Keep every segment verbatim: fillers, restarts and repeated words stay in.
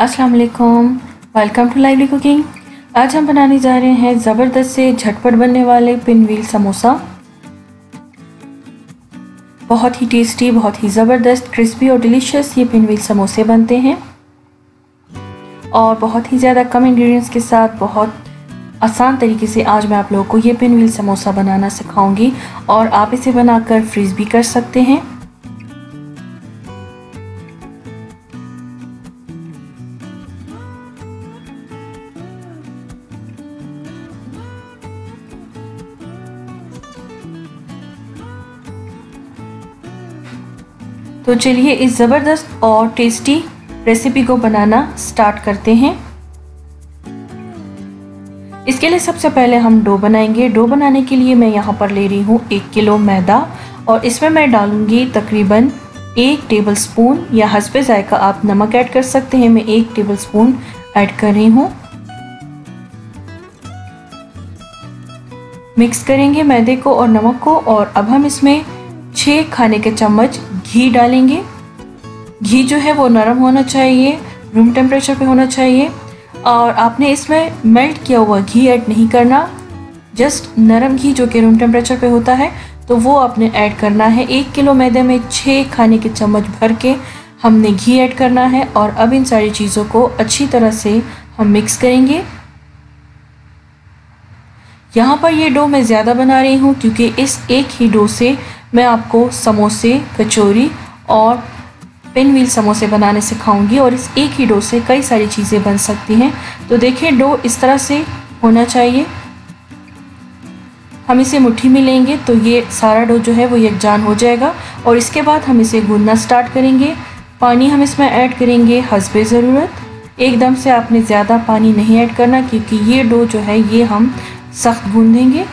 अस्सलाम वालेकुम, welcome to lively cooking. आज हम बनाने जा रहे हैं ज़बरदस्त से झटपट बनने वाले पिनवील समोसा। बहुत ही टेस्टी, बहुत ही ज़बरदस्त, क्रिस्पी और डिलीशियस ये पिनवील समोसे बनते हैं और बहुत ही ज़्यादा कम इंग्रेडिएंट्स के साथ बहुत आसान तरीके से आज मैं आप लोगों को ये पिनवील समोसा बनाना सिखाऊंगी और आप इसे बनाकर फ्रीज़ भी कर सकते हैं। तो चलिए इस ज़बरदस्त और टेस्टी रेसिपी को बनाना स्टार्ट करते हैं। इसके लिए सबसे पहले हम डो बनाएंगे। डो बनाने के लिए मैं यहाँ पर ले रही हूँ एक किलो मैदा और इसमें मैं डालूँगी तकरीबन एक टेबलस्पून या हस्बे जायका आप नमक ऐड कर सकते हैं। मैं एक टेबलस्पून ऐड कर रही हूँ। मिक्स करेंगे मैदे को और नमक को और अब हम इसमें छः खाने के चम्मच घी डालेंगे। घी जो है वो नरम होना चाहिए, रूम टेम्परेचर पे होना चाहिए और आपने इसमें मेल्ट किया हुआ घी ऐड नहीं करना, जस्ट नरम घी जो कि रूम टेम्परेचर पे होता है तो वो आपने ऐड करना है। एक किलो मैदे में छः खाने के चम्मच भर के हमने घी ऐड करना है और अब इन सारी चीज़ों को अच्छी तरह से हम मिक्स करेंगे। यहाँ पर ये डो मैं ज़्यादा बना रही हूँ क्योंकि इस एक ही डो से मैं आपको समोसे, कचौरी और पिनवील समोसे बनाने सिखाऊंगी और इस एक ही डो से कई सारी चीज़ें बन सकती हैं। तो देखिए डो इस तरह से होना चाहिए। हम इसे मुट्ठी में लेंगे तो ये सारा डो जो है वो यकजान हो जाएगा और इसके बाद हम इसे गूंदना स्टार्ट करेंगे। पानी हम इसमें ऐड करेंगे हस्बे ज़रूरत। एकदम से आपने ज़्यादा पानी नहीं ऐड करना क्योंकि ये डो जो है ये हम सख्त गूंदेंगे।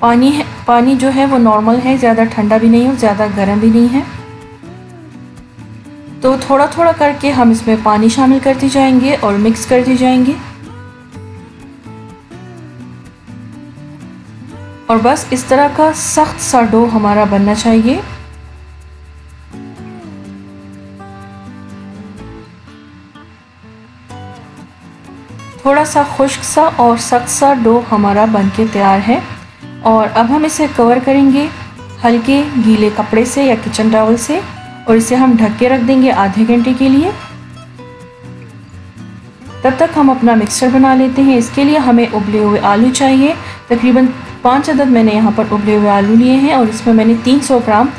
पानी है, पानी जो है वो नॉर्मल है, ज़्यादा ठंडा भी नहीं है, ज़्यादा गर्म भी नहीं है। तो थोड़ा थोड़ा करके हम इसमें पानी शामिल करते जाएंगे और मिक्स करते जाएंगे और बस इस तरह का सख्त सा डो हमारा बनना चाहिए। थोड़ा सा खुश्क सा और सख्त सा डो हमारा बनके तैयार है और अब हम इसे कवर करेंगे हल्के गीले कपड़े से या किचन टॉवल से और इसे हम ढक के रख देंगे आधे घंटे के लिए। तब तक हम अपना मिक्सचर बना लेते हैं। इसके लिए हमें उबले हुए आलू चाहिए। तकरीबन पाँच अदद मैंने यहाँ पर उबले हुए आलू लिए हैं और इसमें मैंने तीन सौ ग्राम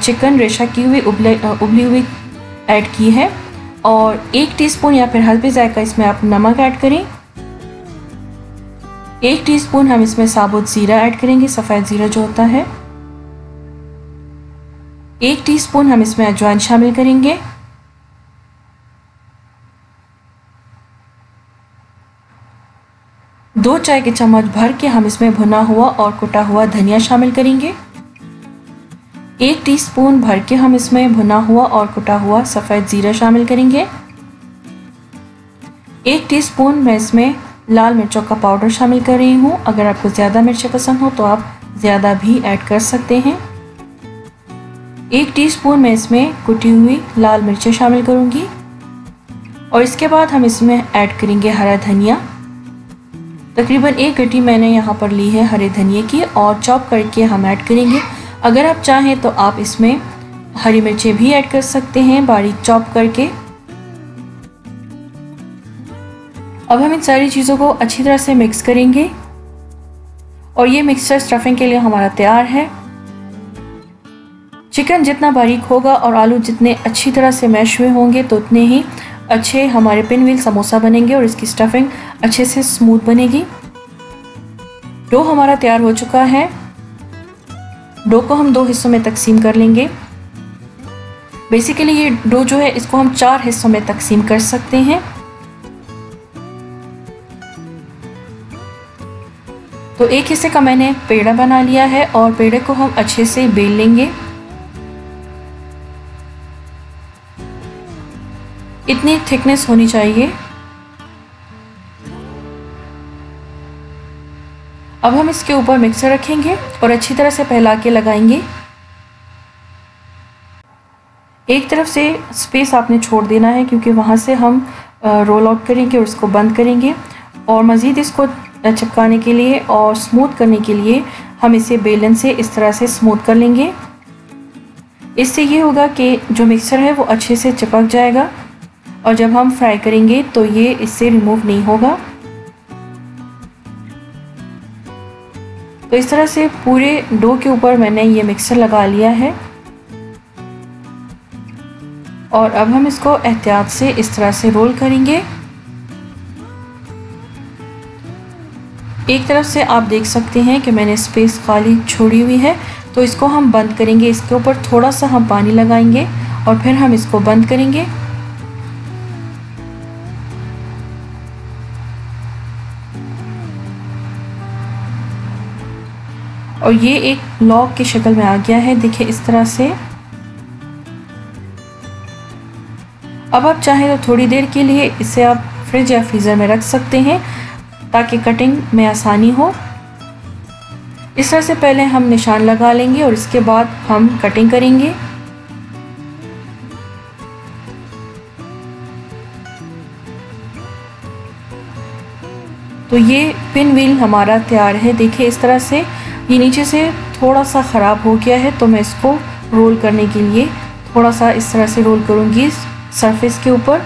चिकन रेशा की हुई उबले उबली हुई ऐड की है और एक टीस्पून या फिर हल्दी जायका इसमें आप नमक ऐड करें। एक टीस्पून हम इसमें साबुत ज़ीरा ऐड करेंगे, सफ़ेद ज़ीरा जो होता है। एक टीस्पून हम इसमें अजवाइन शामिल करेंगे दो चाय के चम्मच भर के हम इसमें भुना हुआ और कुटा हुआ धनिया शामिल करेंगे। एक टीस्पून भर के हम इसमें भुना हुआ और कुटा हुआ सफ़ेद ज़ीरा शामिल करेंगे। एक टीस्पून मैं इसमें लाल मिर्चों का पाउडर शामिल कर रही हूँ। अगर आपको ज़्यादा मिर्चें पसंद हो तो आप ज़्यादा भी ऐड कर सकते हैं। एक टीस्पून मैं इसमें कुटी हुई लाल मिर्चें शामिल करूँगी और इसके बाद हम इसमें ऐड करेंगे हरा धनिया। तकरीबन एक गट्टी मैंने यहाँ पर ली है हरे धनिए की और चॉप करके हम ऐड करेंगे। अगर आप चाहें तो आप इसमें हरी मिर्चें भी ऐड कर सकते हैं बारीक चॉप करके। अब हम इन सारी चीज़ों को अच्छी तरह से मिक्स करेंगे और ये मिक्सचर स्टफिंग के लिए हमारा तैयार है। चिकन जितना बारीक होगा और आलू जितने अच्छी तरह से मैश हुए होंगे तो उतने ही अच्छे हमारे पिनवील समोसा बनेंगे और इसकी स्टफिंग अच्छे से स्मूथ बनेगी। डो हमारा तैयार हो चुका है। डो को हम दो हिस्सों में तकसीम कर लेंगे। बेसिकली ये डो जो है इसको हम चार हिस्सों में तकसीम कर सकते हैं। तो एक हिस्से का मैंने पेड़ा बना लिया है और पेड़े को हम अच्छे से बेल लेंगे। इतनी थिकनेस होनी चाहिए। अब हम इसके ऊपर मिक्सर रखेंगे और अच्छी तरह से फैला के लगाएंगे। एक तरफ से स्पेस आपने छोड़ देना है क्योंकि वहाँ से हम रोल आउट करेंगे और इसको बंद करेंगे। और मज़ीद इसको चिपकाने के लिए और स्मूथ करने के लिए हम इसे बेलन से इस तरह से स्मूथ कर लेंगे। इससे ये होगा कि जो मिक्सचर है वो अच्छे से चिपक जाएगा और जब हम फ्राई करेंगे तो ये इससे रिमूव नहीं होगा। तो इस तरह से पूरे डो के ऊपर मैंने ये मिक्सचर लगा लिया है और अब हम इसको एहतियात से इस तरह से रोल करेंगे। एक तरफ से आप देख सकते हैं कि मैंने स्पेस खाली छोड़ी हुई है, तो इसको हम बंद करेंगे। इसके ऊपर थोड़ा सा हम पानी लगाएंगे और फिर हम इसको बंद करेंगे। और ये एक लॉग की शक्ल में आ गया है, देखिए इस तरह से। अब आप चाहें तो थोड़ी देर के लिए इसे आप फ्रिज या फ्रीज़र में रख सकते हैं ताकि कटिंग में आसानी हो। इस तरह से पहले हम निशान लगा लेंगे और इसके बाद हम कटिंग करेंगे। तो ये पिन व्हील हमारा तैयार है, देखिए इस तरह से। ये नीचे से थोड़ा सा ख़राब हो गया है, तो मैं इसको रोल करने के लिए थोड़ा सा इस तरह से रोल करूँगी सरफेस के ऊपर।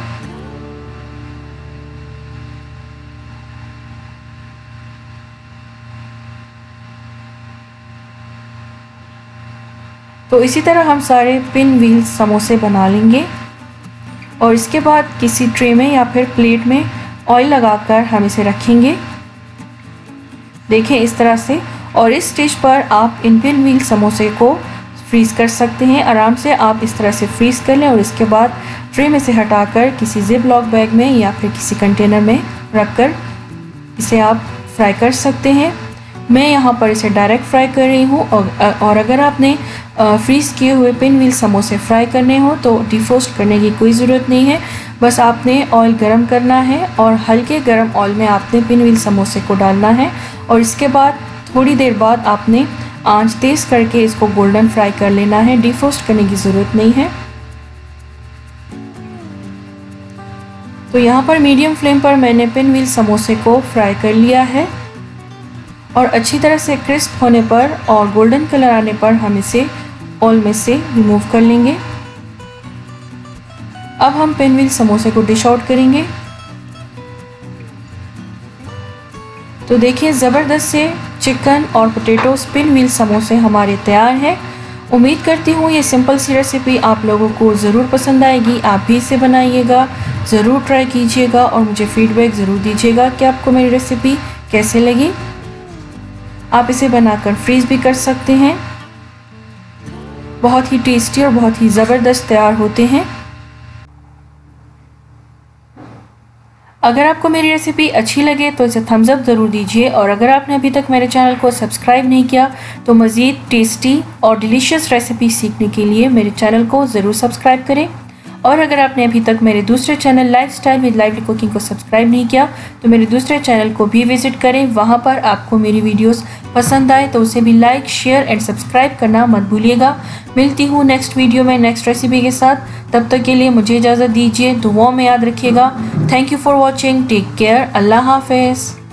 तो इसी तरह हम सारे पिन व्हील समोसे बना लेंगे और इसके बाद किसी ट्रे में या फिर प्लेट में ऑयल लगाकर हम इसे रखेंगे, देखें इस तरह से। और इस स्टेज पर आप इन पिन व्हील समोसे को फ्रीज़ कर सकते हैं। आराम से आप इस तरह से फ्रीज़ कर लें और इसके बाद ट्रे में से हटाकर किसी जिप लॉक बैग में या फिर किसी कंटेनर में रखकर इसे आप फ्राई कर सकते हैं। मैं यहाँ पर इसे डायरेक्ट फ्राई कर रही हूँ। और, और अगर आपने फ्रीज़ किए हुए पिन व्हील समोसे फ्राई करने हो तो डिफ्रोस्ट करने की कोई ज़रूरत नहीं है, बस आपने ऑयल गर्म करना है और हल्के गर्म ऑयल में आपने पिन व्हील समोसे को डालना है और इसके बाद थोड़ी देर बाद आपने आंच तेज़ करके इसको गोल्डन फ्राई कर लेना है। डिफ्रोस्ट करने की ज़रूरत नहीं है। तो यहाँ पर मीडियम फ्लेम पर मैंने पिन व्हील समोसे को फ्राई कर लिया है और अच्छी तरह से क्रिस्प होने पर और गोल्डन कलर आने पर हम इसे ऑयल में से रिमूव कर लेंगे। अब हम पिन व्हील समोसे को डिश आउट करेंगे। तो देखिए ज़बरदस्त से चिकन और पोटैटो पिन व्हील समोसे हमारे तैयार हैं। उम्मीद करती हूँ ये सिंपल सी रेसिपी आप लोगों को ज़रूर पसंद आएगी। आप भी इसे बनाइएगा, ज़रूर ट्राई कीजिएगा और मुझे फीडबैक ज़रूर दीजिएगा कि आपको मेरी रेसिपी कैसे लगी। आप इसे बनाकर फ्रीज़ भी कर सकते हैं। बहुत ही टेस्टी और बहुत ही ज़बरदस्त तैयार होते हैं। अगर आपको मेरी रेसिपी अच्छी लगे तो इसे थम्स अप ज़रूर दीजिए और अगर आपने अभी तक मेरे चैनल को सब्सक्राइब नहीं किया तो मज़ीद टेस्टी और डिलीशियस रेसिपी सीखने के लिए मेरे चैनल को ज़रूर सब्सक्राइब करें। और अगर आपने अभी तक मेरे दूसरे channel lifestyle with lively cooking को सब्सक्राइब नहीं किया तो मेरे दूसरे चैनल को भी विज़िट करें। वहाँ पर आपको मेरी वीडियोस पसंद आए तो उसे भी लाइक शेयर एंड सब्सक्राइब करना मत भूलिएगा। मिलती हूँ नेक्स्ट वीडियो में नेक्स्ट रेसिपी के साथ। तब तक के लिए मुझे इजाज़त दीजिए, दुआओं में याद रखिएगा। Thank you for watching, take care, अल्लाह हाफिज़।